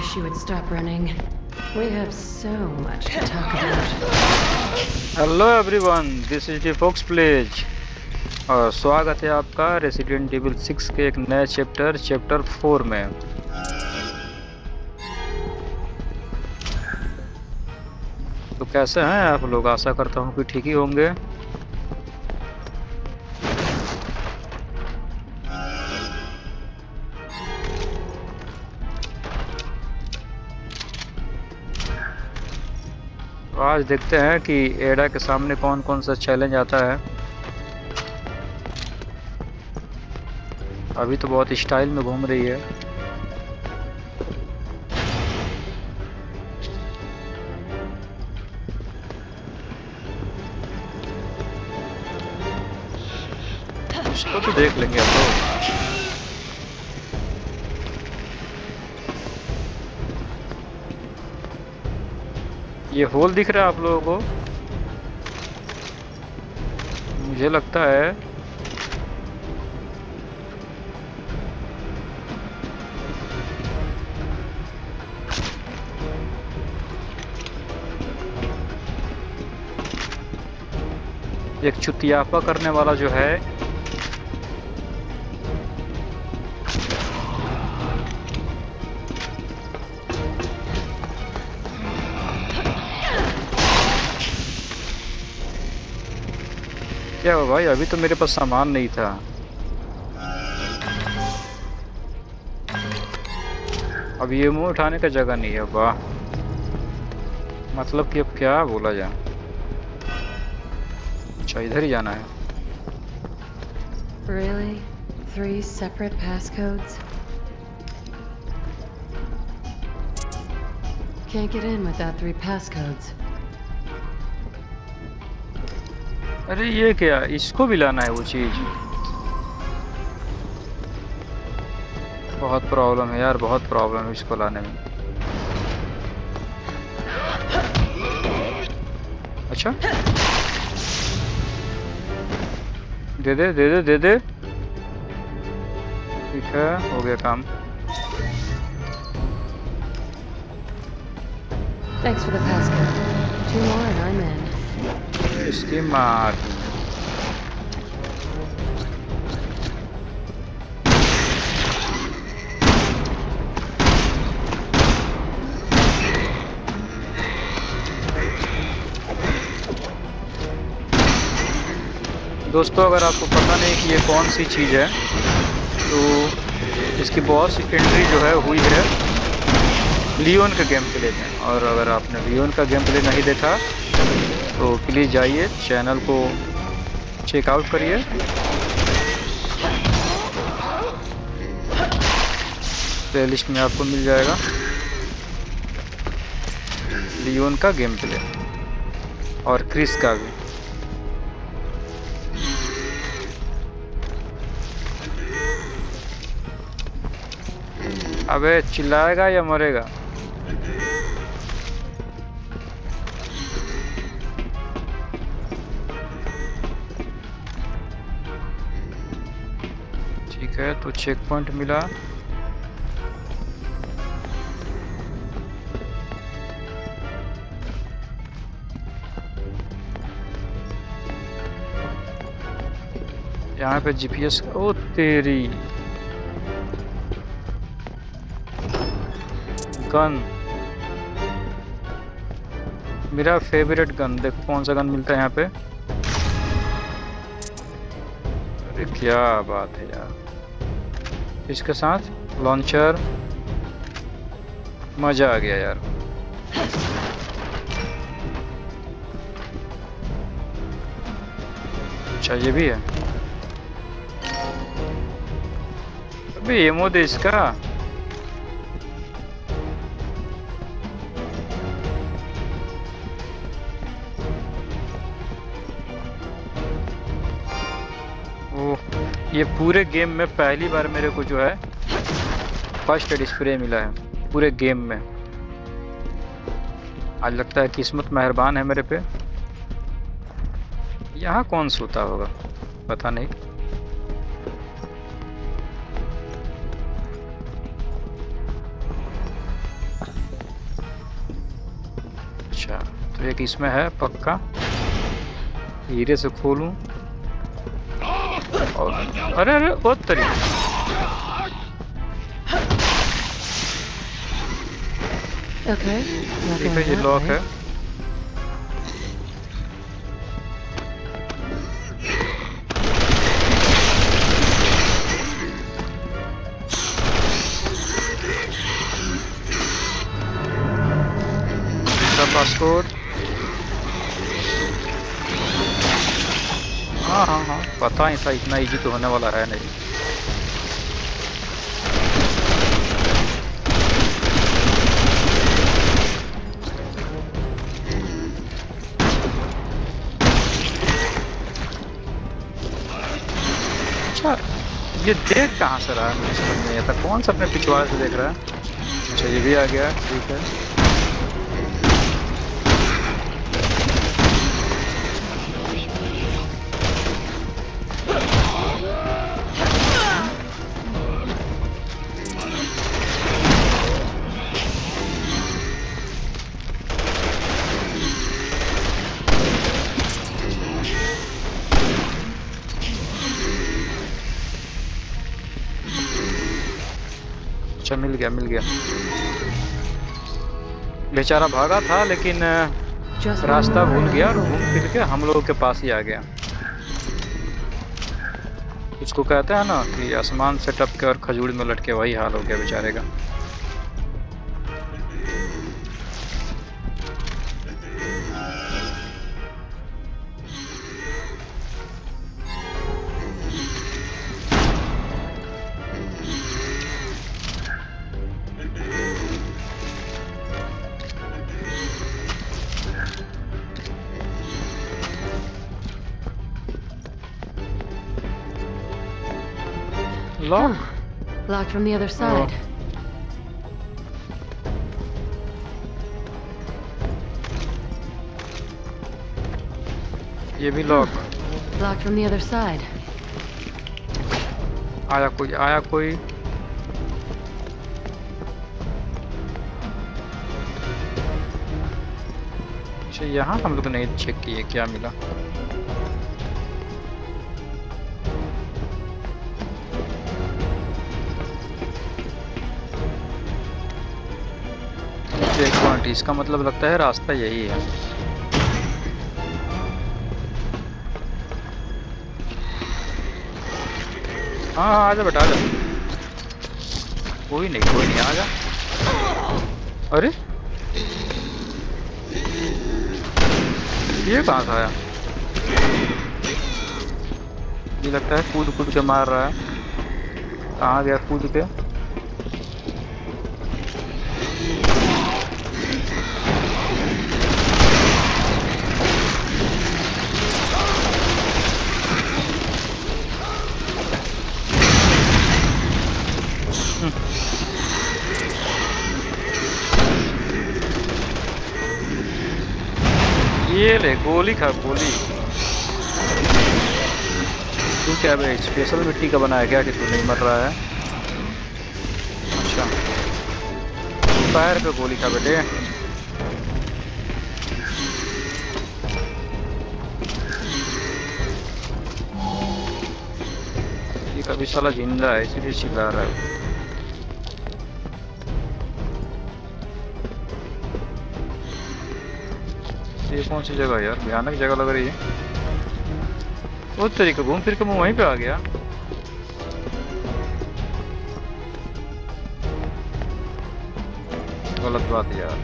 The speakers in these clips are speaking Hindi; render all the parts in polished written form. wish you would stop running. We have so much to talk about. Hello everyone, this is Refox Plays. और स्वागत है आपका Resident Evil 6 के एक नए चैप्टर 4 में. तो कैसे हैं आप लोग? आशा करता हूँ कि ठीक ही होंगे. आज देखते हैं कि एडा के सामने कौन कौन सा चैलेंज आता है. अभी तो बहुत स्टाइल में घूम रही है. उसको तो देख लेंगे हम लोग. ये होल दिख रहा है आप लोगों को? मुझे लगता है एक चुतियापा करने वाला जो है क्या हुआ भाई? अभी तो मेरे पास सामान नहीं था. अब ये मुंह उठाने का जगह नहीं है. वाह, मतलब कि अब क्या बोला जाए? अच्छा, इधर ही जाना है. Really? 3 separate passcodes? Can't get in without 3 passcodes. अरे ये क्या? इसको भी लाना है वो चीज. बहुत प्रॉब्लम है यार, बहुत प्रॉब्लम है इसको लाने में. अच्छा, दे दे दे दे दे दे. ठीक है, हो गया काम. Thanks for the passcode. 2 more and I'm in. इसकी मार. दोस्तों, अगर आपको पता नहीं कि ये कौन सी चीज़ है, तो इसकी बॉस एंट्री जो है हुई है लियोन के गेम प्ले में. और अगर आपने लियोन का गेम प्ले नहीं देखा तो प्लीज़ जाइए चैनल को चेकआउट करिए. प्लेलिस्ट में आपको मिल जाएगा लियोन का गेम प्ले और क्रिस का भी. अबे चिल्लाएगा या मरेगा? तो चेक पॉइंट मिला. यहाँ पे जीपीएस. ओ तेरी गन, मेरा फेवरेट गन. देखो कौन सा गन मिलता है यहाँ पे. अरे क्या बात है यार. इसके साथ लॉन्चर, मजा आ गया यार. अच्छा ये भी है. अभी एमो दे इसका. ये पूरे गेम में पहली बार मेरे को जो है फर्स्ट एड स्प्रे मिला है पूरे गेम में. आज लगता है किस्मत मेहरबान है मेरे पे. यहाँ कौन सोता होगा पता नहीं. अच्छा तो एक इसमें है पक्का, धीरे से खोलूं और अरे अरे वो तरीका ये लॉक है। पासवर्ड हाँ हाँ हाँ पता है ऐसा इतना इजी तो होने वाला है नहीं। अच्छा ये देख कहाँ से रहा है, समझ नहीं आता कौन सा अपने पिछवाड़े से देख रहा है। अच्छा ये भी आ गया ठीक है। मिल गया मिल गया, बेचारा भागा था लेकिन रास्ता भूल गया और घूम फिर के हम लोगों के पास ही आ गया। इसको कहते हैं ना कि आसमान से टपके और खजूर में लटके, वही हाल हो गया बेचारे का। Locked from the other side. ये भी lock. Locked from the other side. आया कोई आया कोई। अच्छा यहाँ हम लोग नहीं चेक किए क्या मिला। इसका मतलब लगता है रास्ता यही है। हाँ हाँ आजा बेटा आजा, कोई नहीं आजा। अरे ये कहाँ से आया, ये लगता है कूद कूद के मार रहा है। कहाँ गया कूद के, ले गोली खा गोली। तू क्या बे स्पेशल मिट्टी का बनाया क्या कि तू नहीं मर रहा है। अच्छा पैर पे गोली खा बेटे। ये कभी साला जिंदा है इसीलिए चिल्ला रहा है। कौन सी जगह यार, भयानक जगह लग रही है। उस तरीके घूम फिर के मैं वहीं पे आ गया। गलत बात यार।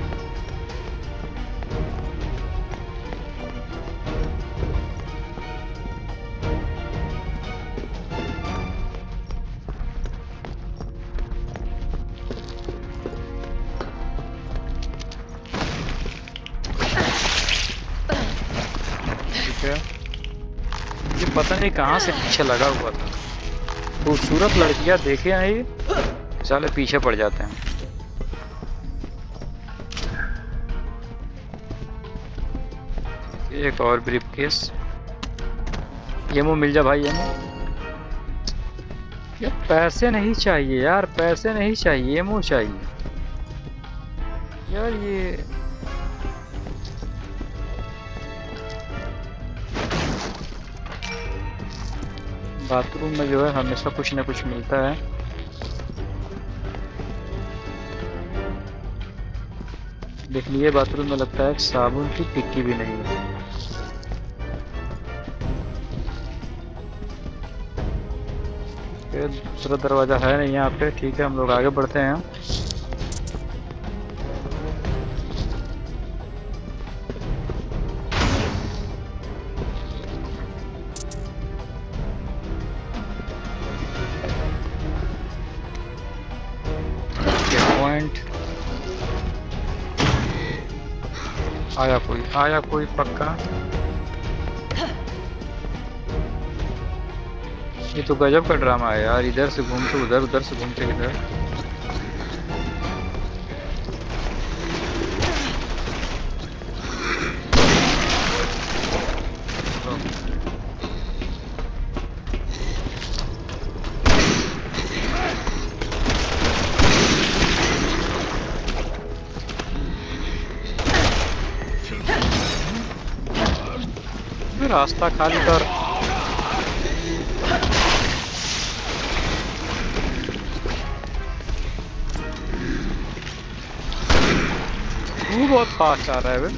कहाँ से पीछे लगा हुआ था, खूबसूरत लड़कियां देखे हैं ये साले पीछे पड़ जाते हैं। एक और ब्रीफ केस, ये मुँह मिल जा भाई। ये पैसे नहीं चाहिए यार, पैसे नहीं चाहिए, ये मुँह चाहिए यार। ये बाथरूम में जो है हमेशा कुछ ना कुछ मिलता है। देख लिए बाथरूम में लगता है साबुन की टिक्की भी नहीं है। दूसरा दरवाजा है नहीं यहाँ पे। ठीक है हम लोग आगे बढ़ते हैं। आया कोई पक्का। ये तो गजब का ड्रामा है यार, इधर से घूमते उधर, उधर से घूमते इधर। रास्ता खाली कर। वो बहुत फास्ट आ रहा है वे।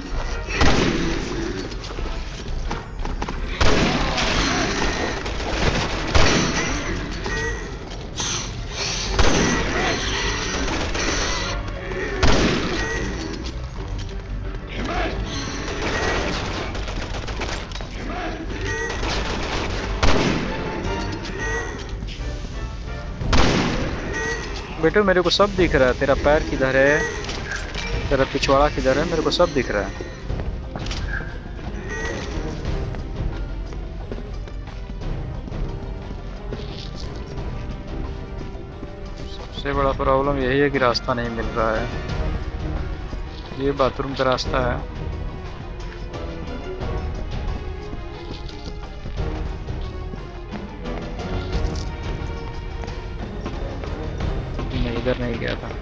बेटे मेरे को सब दिख रहा है, तेरा पैर किधर है, तेरा पिछवाड़ा किधर है, मेरे को सब दिख रहा है। सबसे बड़ा प्रॉब्लम यही है कि रास्ता नहीं मिल रहा है। ये बाथरूम का रास्ता है। नहीं गया था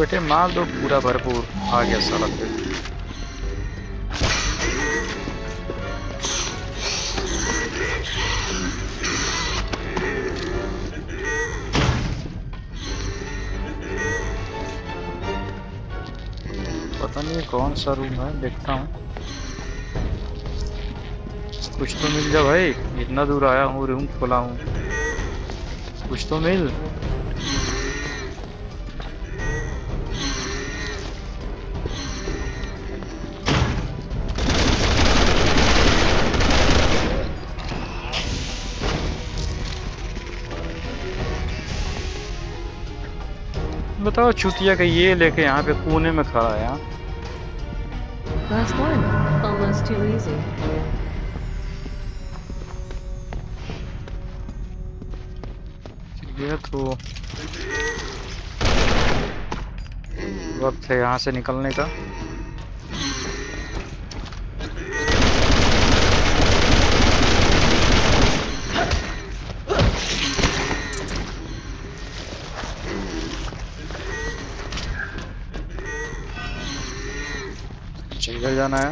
बेटे, माल तो पूरा भरपूर आ गया साला। पता नहीं कौन सा रूम है, देखता हूँ। कुछ तो मिल जा भाई, इतना दूर आया हूँ, रूम खोला हूँ, कुछ तो मिल। बताओ चुतिया का ये लेके यहाँ पे कोने में खड़ा है। ये तो वक्त है यहाँ से निकलने का। जाना है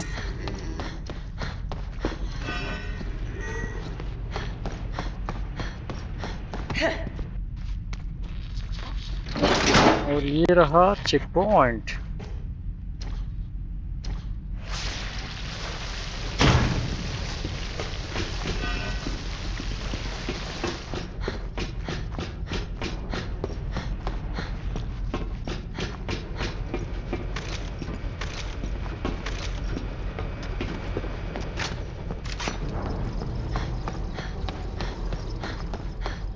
और ये रहा चेक पॉइंट।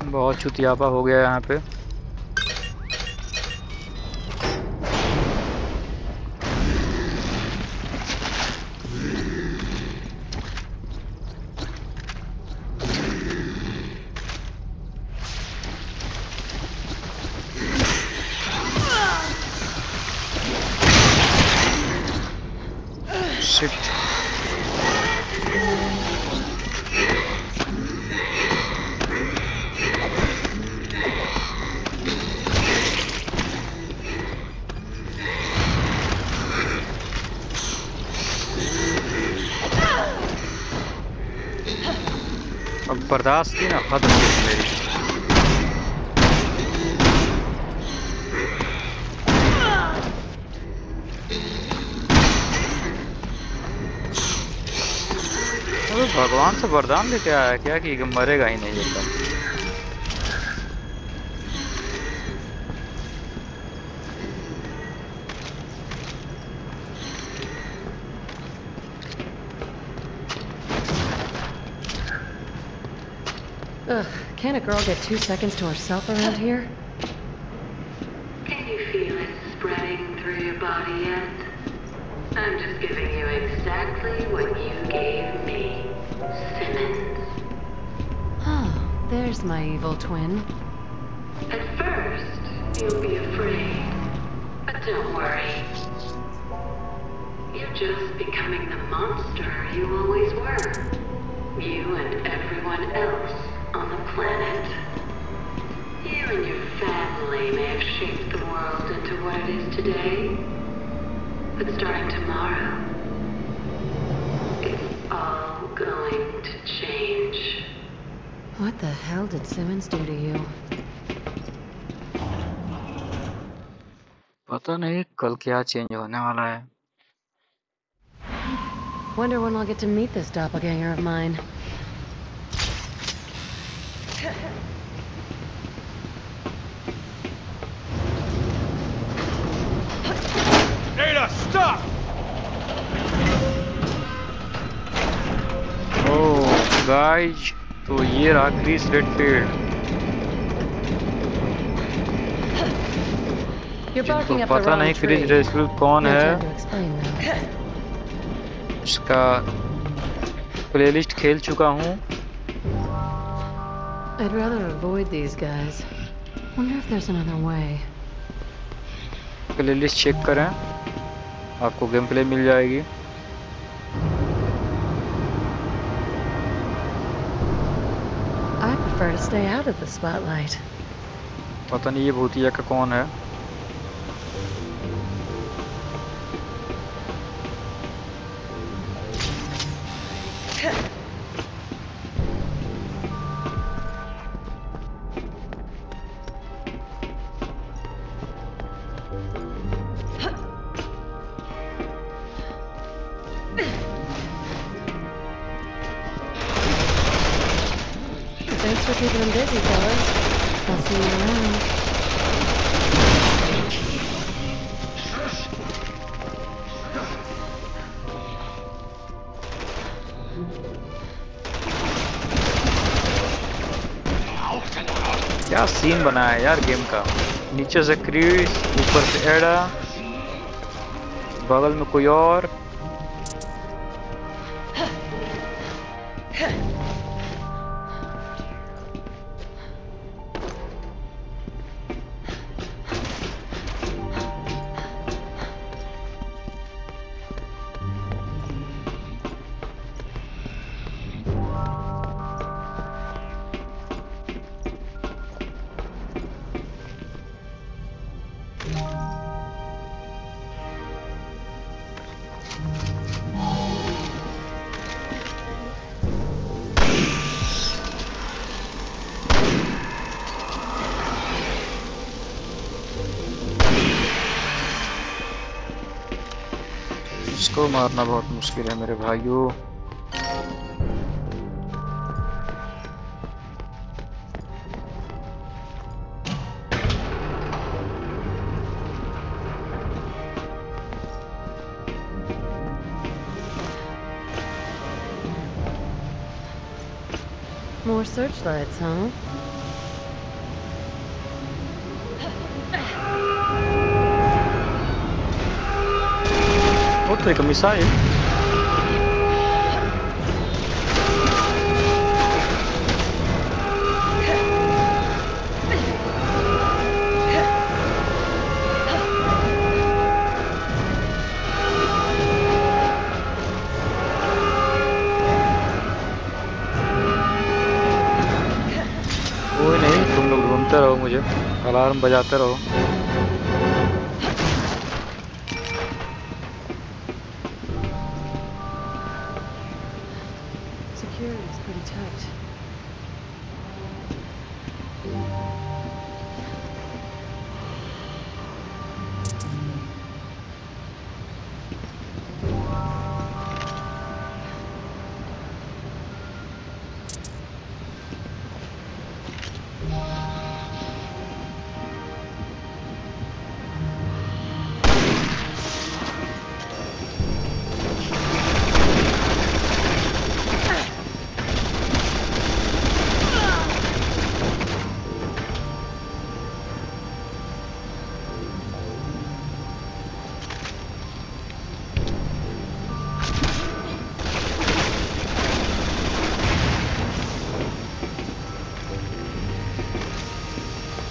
बहुत चुतियापा हो गया यहाँ पे। बर्दाश्त की ना खत्म मेरी। अरे भगवान से वरदान लेके आया क्या कि मरेगा ही नहीं एकदम। Can a girl get 2 seconds to herself around here? Can you feel it spreading through your body yet? I'm just giving you exactly what you gave me, Simmons. Oh, there's my evil twin. At first, you'll be afraid. But don't worry. You're just becoming the monster you always were. You and everyone else on the planet. You and your family may have shaped the world into what it is today, but starting tomorrow, it's all going to change. What the hell did Simmons do to you? पता नहीं कल क्या चेंज होने वाला है। Wonder when I'll get to meet this doppelganger of mine. Ada, stop! Oh, guys, तो ये रहा क्रिस रेडफील्ड। जिनको पता नहीं क्रिस रेडफील्ड कौन है, इसका प्लेलिस्ट खेल चुका हूँ। I'd rather avoid these guys. Wonder if there's another way. Playlist check करें, आपको गेम प्ले मिल जाएगी। I prefer to stay out of the spotlight. पता नहीं ये भूतिया का कौन है। क्या सीन बना है यार गेम का। नीचे से क्रिस, ऊपर से एडा, बगल में कोई और। इसको मारना बहुत मुश्किल है मेरे भाइयों। More searchlights, huh? Looked like a missile. Alarm बजाते रहो।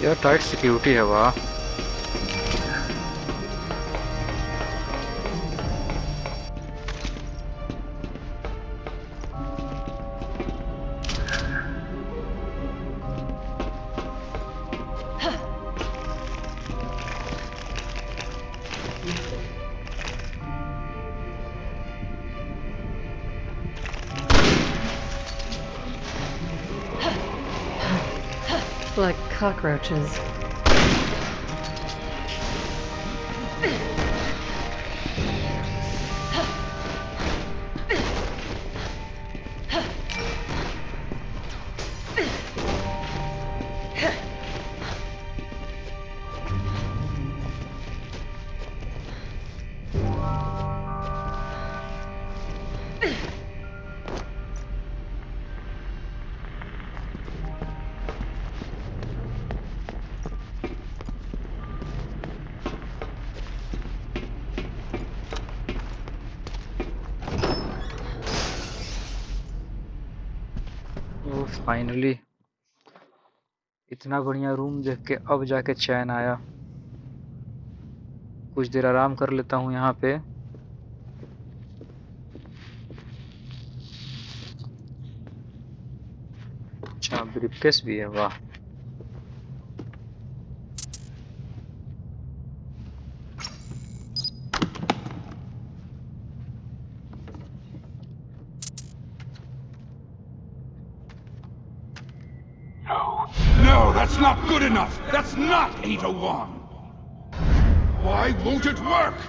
यार टाइट सिक्योरिटी है वहाँ। Cockroaches. फाइनली इतना बढ़िया रूम देख के अब जाके चैन आया। कुछ देर आराम कर लेता हूँ यहाँ पे। अच्छा ब्रीफकेस भी है, वाह। Enough. That's not Ada Wong. Why won't it work?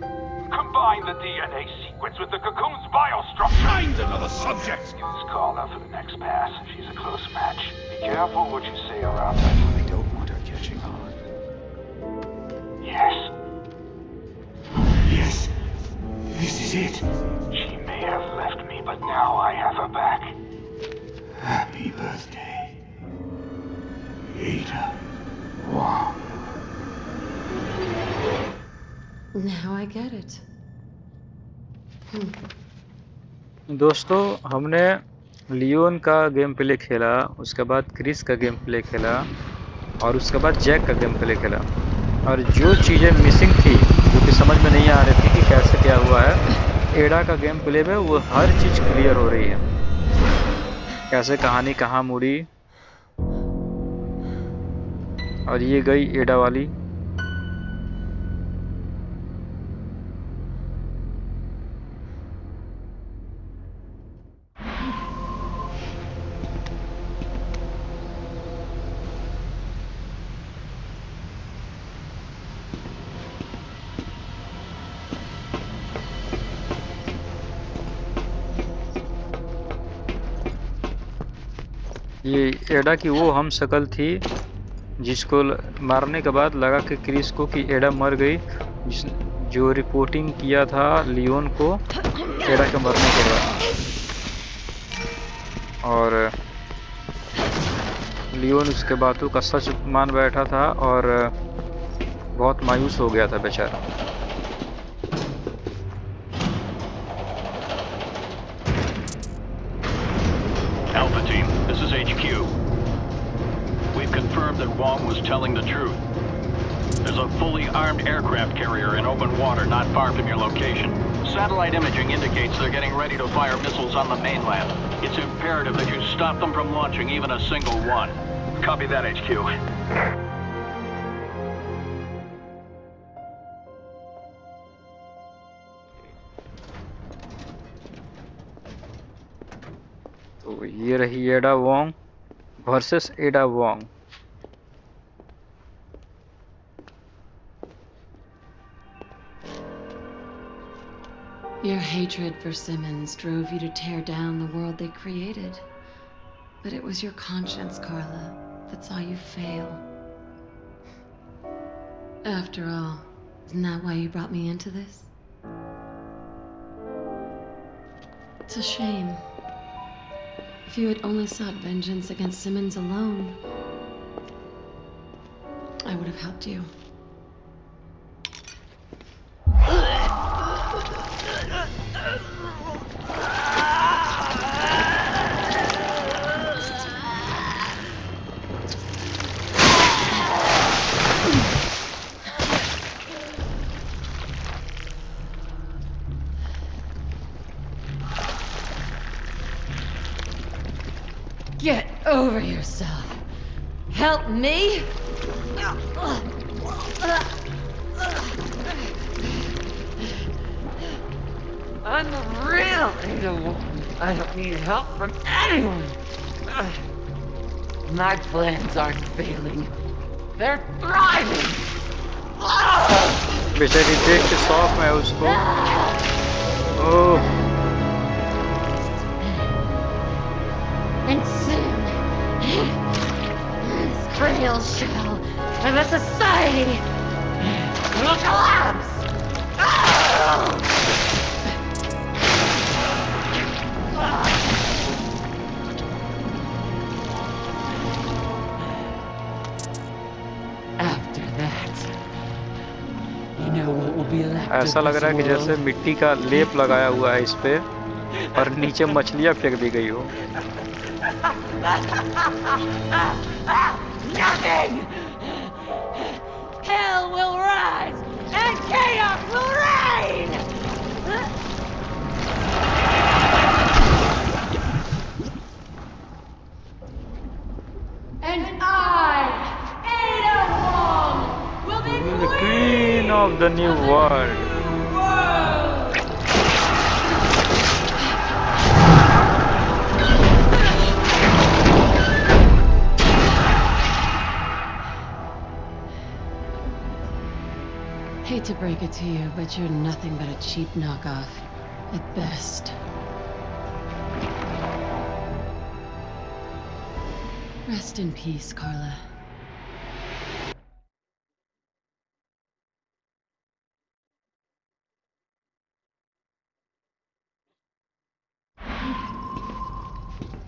Combine the DNA sequence with the cocoon's biostructure. Find another subject. Let's call her for the next pass. She's a close match. Be careful what you say around her. I don't want her catching on. Yes. Yes. This is it. She may have left me, but now I have her back. Happy birthday. Ada Wong. Now I get it. दोस्तों हमने लियोन का गेम प्ले खेला, उसके बाद क्रिस का गेम प्ले खेला और उसके बाद जैक का गेम प्ले खेला। और जो चीज़ें मिसिंग थी जो कि समझ में नहीं आ रही थी कि कैसे क्या हुआ है, एडा का गेम प्ले में वो हर चीज़ क्लियर हो रही है, कैसे कहानी कहाँ मुड़ी। और ये गई एडा वाली। ये एडा की वो हम शक्ल थी जिसको मारने के बाद लगा कि क्रिस को कि एडा मर गई, जो रिपोर्टिंग किया था लियोन को एडा के मरने के बाद, और लियोन उसके बातों का सच मान बैठा था और बहुत मायूस हो गया था बेचारा। Wong was telling the truth. There's a fully armed aircraft carrier in open water not far from your location. Satellite imaging indicates they're getting ready to fire missiles on the mainland. It's imperative that you stop them from launching even a single one. Copy that, HQ. तो ये रही Ada Wong versus Ada Wong. Your hatred for Simmons drove you to tear down the world they created. But it was your conscience, Carla, that saw you fail. After all, isn't that why you brought me into this? It's a shame. If you had only sought vengeance against Simmons alone, I would have helped you. Get over yourself. Help me? Unreal! I don't need help from anyone. My plans aren't failing. They're thriving. बेचारी देख के शौक में उसको। ओह। Frail shell of a society will collapse. After that, you know what will be left. ऐसा लग रहा है कि जैसे मिट्टी का लेप लगाया हुआ है इस पे और नीचे मछलियाँ फेंक दी गई हो। Nothing! Hell will rise, and chaos will reign! And I, Ada Wong, will be the queen of the new world. Hate to break it to you, but you're nothing but a cheap knockoff, at best. Rest in peace, Carla.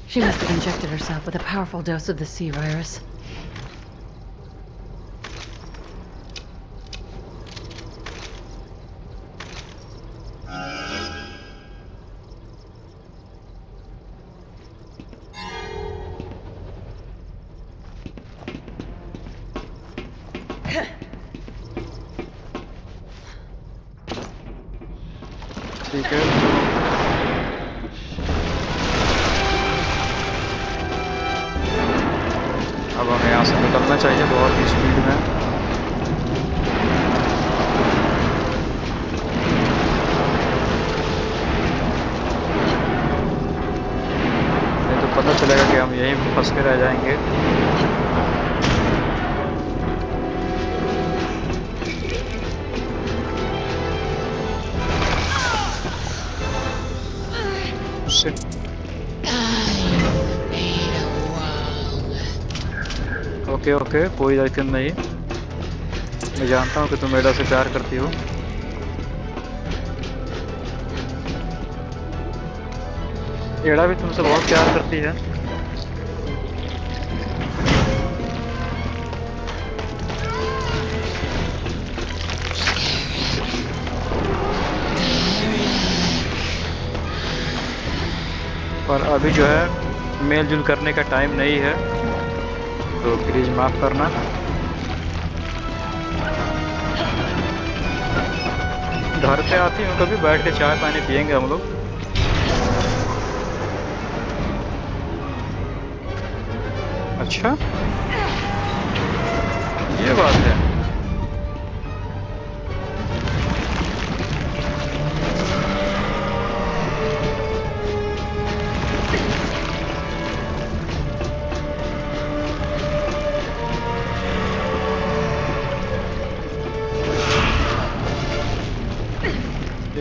She must have injected herself with a powerful dose of the C-Virus. Shit. I am Ada Wong. Okay okay, कोई टेंशन नहीं, मैं जानता हूँ कि तुम एडा से प्यार करती हो। एडा भी तुमसे बहुत प्यार करती है। पर अभी जो है मेल जुल करने का टाइम नहीं है, तो प्लीज माफ करना। घर पे आती हूँ कभी, बैठ के चाय पानी पियेंगे हम लोग। अच्छा ये बात है।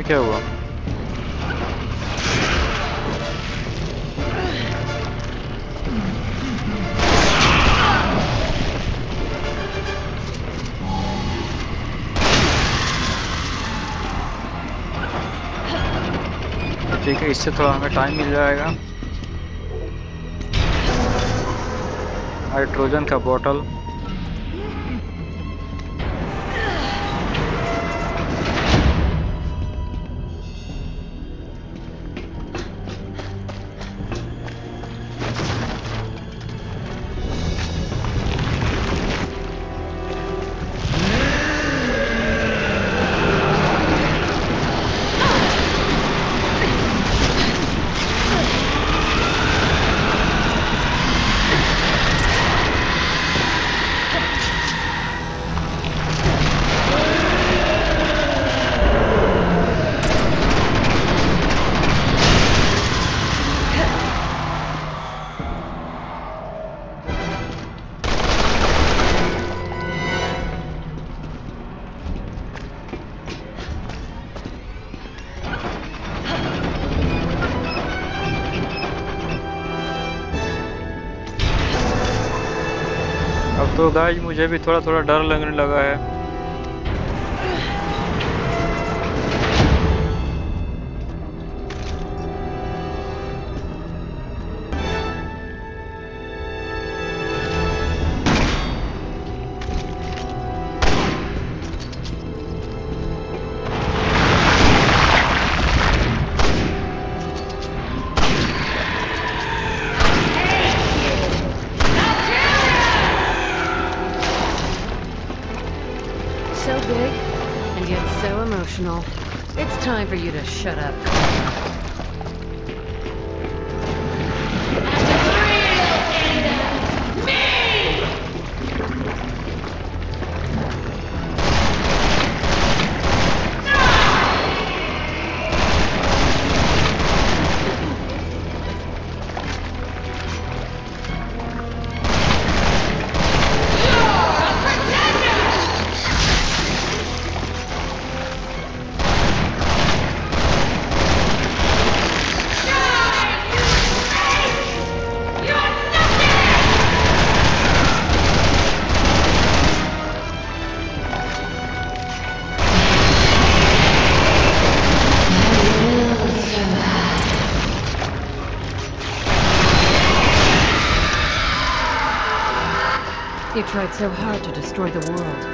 क्या हुआ? ठीक है, इससे थोड़ा हमें टाइम मिल जाएगा। हाइड्रोजन का बोतल, तो गाइस मुझे भी थोड़ा थोड़ा डर लगने लगा है। It's time for you to shut up. You tried so hard to destroy the world.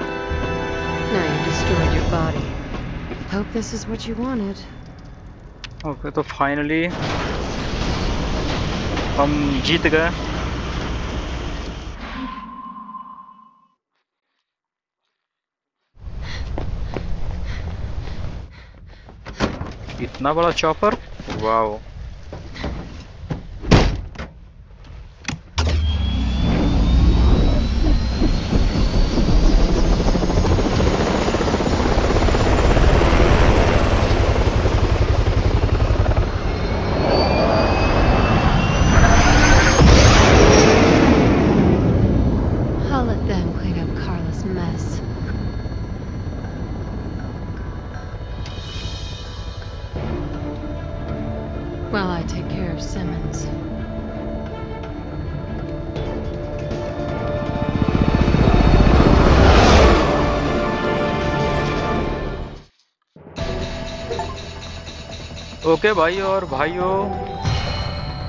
Now you destroyed your body. Hope this is what you wanted. Okay, so finally, हम जीत गए। इतना बड़ा chopper, wow. While I take care of Simmons. Okay भाई और भाइयों,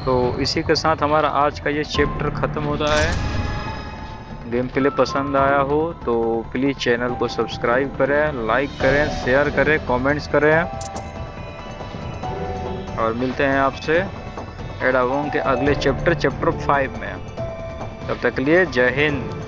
तो इसी के साथ हमारा आज का ये चैप्टर ख़त्म होता है। गेम प्ले पसंद आया हो तो प्लीज़ चैनल को सब्सक्राइब करें, लाइक करें, शेयर करें, कमेंट्स करें और मिलते हैं आपसे एडा वोंग के अगले चैप्टर 5 में। तब तक के लिए जय हिंद।